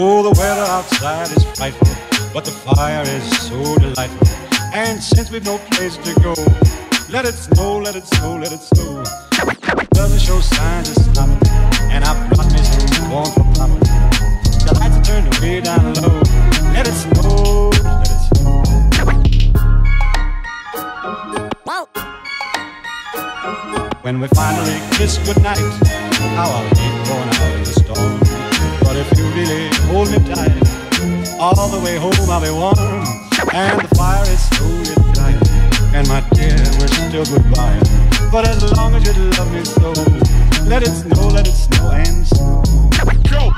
Oh, the weather outside is frightful, but the fire is so delightful. And since we've no place to go, let it snow, let it snow, let it snow. It doesn't show signs of stopping, and I've brought me some corn for popping. The lights are turned way down low. Let it snow, let it snow. When we finally kiss goodnight, how I'll hate going out in the storm. But if you really hold me tight, all the way home I'll be warm. And the fire is slowly dying, and my dear, we're still goodbye. But as long as you love me so, let it snow, let it snow and snow. Go!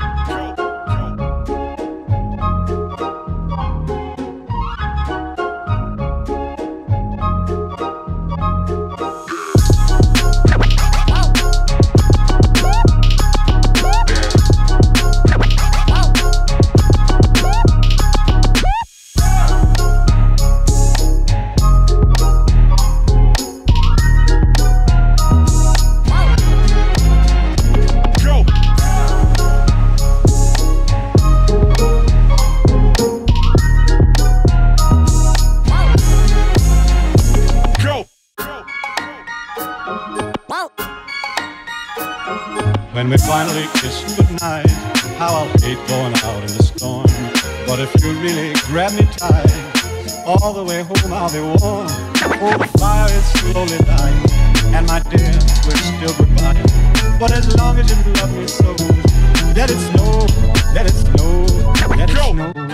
When we finally kiss goodnight, how I'll hate going out in the storm. But if you really grab me tight, all the way home I'll be warm. Oh, the fire is slowly dying, and my dear, we're still goodbye. But as long as you love me so, let it snow, let it snow, let it snow.